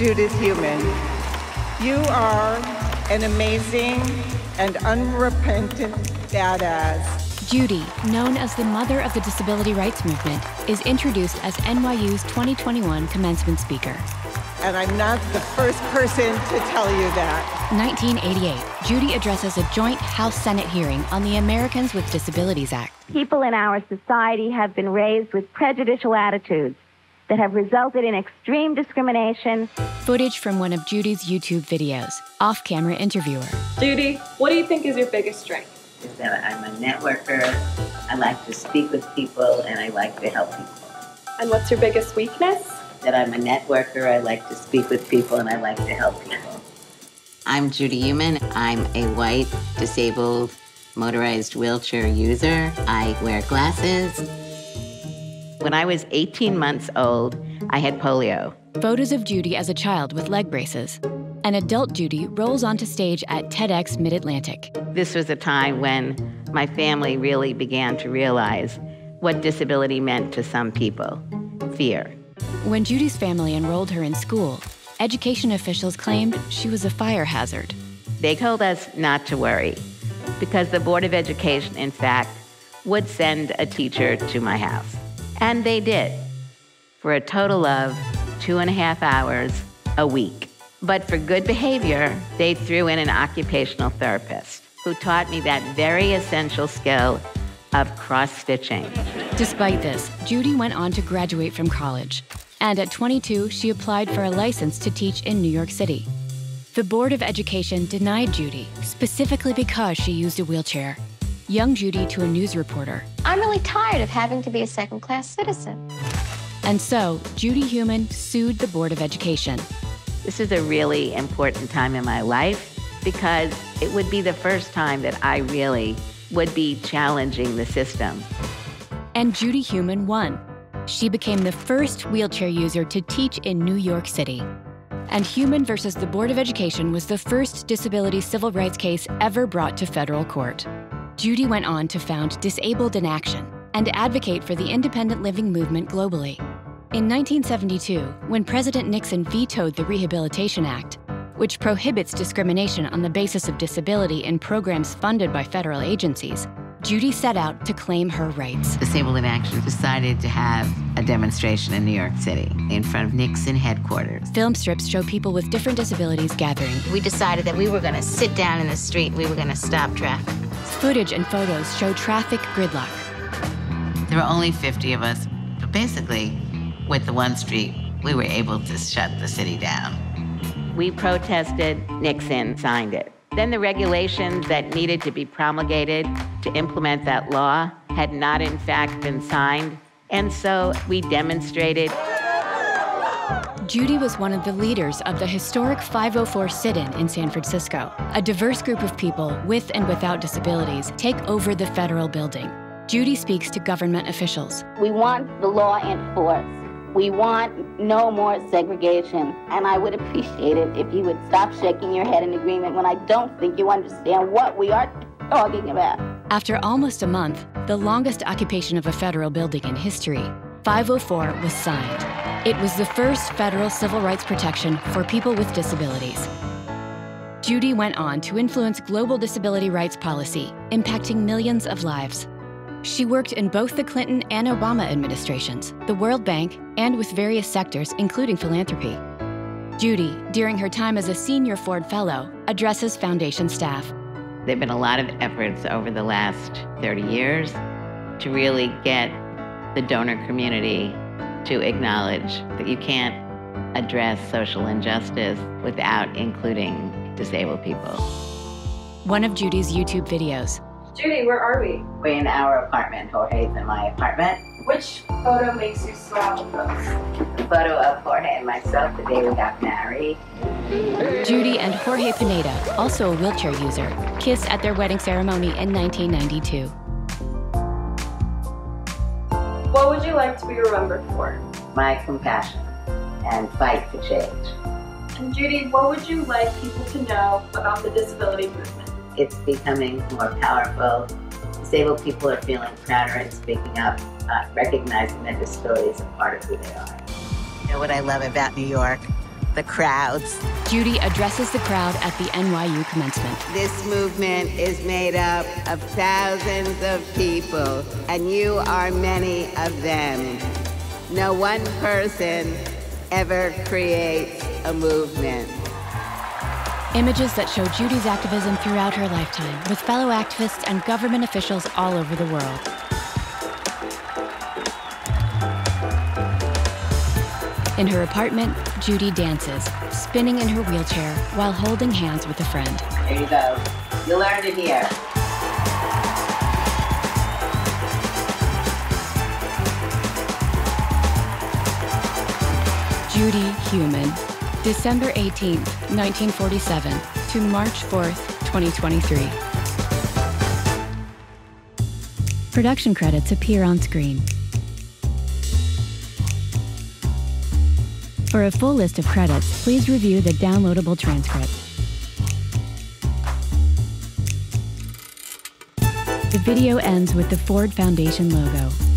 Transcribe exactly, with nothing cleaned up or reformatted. Judith Heumann. You are an amazing and unrepentant badass. Judy, known as the mother of the disability rights movement, is introduced as N Y U's twenty twenty-one commencement speaker. And I'm not the first person to tell you that. nineteen eighty-eight, Judy addresses a joint House-Senate hearing on the Americans with Disabilities Act. People in our society have been raised with prejudicial attitudes that have resulted in extreme discrimination. Footage from one of Judy's YouTube videos, off-camera interviewer. Judy, what do you think is your biggest strength? Is that I'm a networker, I like to speak with people, and I like to help people. And what's your biggest weakness? That I'm a networker, I like to speak with people, and I like to help people. I'm Judy Heumann. I'm a white, disabled, motorized wheelchair user. I wear glasses. When I was eighteen months old, I had polio. Photos of Judy as a child with leg braces. An adult Judy rolls onto stage at TEDx Mid-Atlantic. This was a time when my family really began to realize what disability meant to some people, fear. When Judy's family enrolled her in school, education officials claimed she was a fire hazard. They told us not to worry because the Board of Education, in fact, would send a teacher to my house. And they did, for a total of two and a half hours a week. But for good behavior, they threw in an occupational therapist who taught me that very essential skill of cross-stitching. Despite this, Judy went on to graduate from college. And at twenty-two, she applied for a license to teach in New York City. The Board of Education denied Judy, specifically because she used a wheelchair. Young Judy to a news reporter. I'm really tired of having to be a second-class citizen. And so, Judy Heumann sued the Board of Education. This is a really important time in my life because it would be the first time that I really would be challenging the system. And Judy Heumann won. She became the first wheelchair user to teach in New York City. And Heumann versus the Board of Education was the first disability civil rights case ever brought to federal court. Judy went on to found Disabled in Action and advocate for the independent living movement globally. In nineteen seventy-two, when President Nixon vetoed the Rehabilitation Act, which prohibits discrimination on the basis of disability in programs funded by federal agencies, Judy set out to claim her rights. Disabled in Action decided to have a demonstration in New York City in front of Nixon headquarters. Film strips show people with different disabilities gathering. We decided that we were going to sit down in the street and we were going to stop traffic. Footage and photos show traffic gridlock. There were only fifty of us, but basically, with the one street, we were able to shut the city down. We protested, Nixon signed it. Then the regulations that needed to be promulgated to implement that law had not in fact been signed, and so we demonstrated. Judy was one of the leaders of the historic five oh four sit-in in San Francisco. A diverse group of people with and without disabilities take over the federal building. Judy speaks to government officials. We want the law enforced. We want no more segregation, and I would appreciate it if you would stop shaking your head in agreement when I don't think you understand what we are talking about. After almost a month, the longest occupation of a federal building in history, five oh four was signed. It was the first federal civil rights protection for people with disabilities. Judy went on to influence global disability rights policy, impacting millions of lives. She worked in both the Clinton and Obama administrations, the World Bank, and with various sectors, including philanthropy. Judy, during her time as a senior Ford Fellow, addresses Foundation staff. There have been a lot of efforts over the last thirty years to really get the donor community to acknowledge that you can't address social injustice without including disabled people. One of Judy's YouTube videos. Judy, where are we? We're in our apartment. Jorge's in my apartment. Which photo makes you smile the most? The photo of Jorge and myself the day we got married. Judy and Jorge Pineda, also a wheelchair user, kiss at their wedding ceremony in nineteen ninety-two. What would you like to be remembered for? My compassion and fight for change. And Judy, what would you like people to know about the disability movement? It's becoming more powerful. Disabled people are feeling prouder and speaking up, uh, recognizing that disability is a part of who they are. You know what I love about New York the crowds. Judy addresses the crowd at the N Y U commencement. This movement is made up of thousands of people, and you are many of them. No one person ever creates a movement. Images that show Judy's activism throughout her lifetime, with fellow activists and government officials all over the world. In her apartment, Judy dances, spinning in her wheelchair while holding hands with a friend. There you go. You learned it here. Judy Heumann, December eighteenth, nineteen forty-seven to March fourth, twenty twenty-three. Production credits appear on screen. For a full list of credits, please review the downloadable transcript. The video ends with the Ford Foundation logo.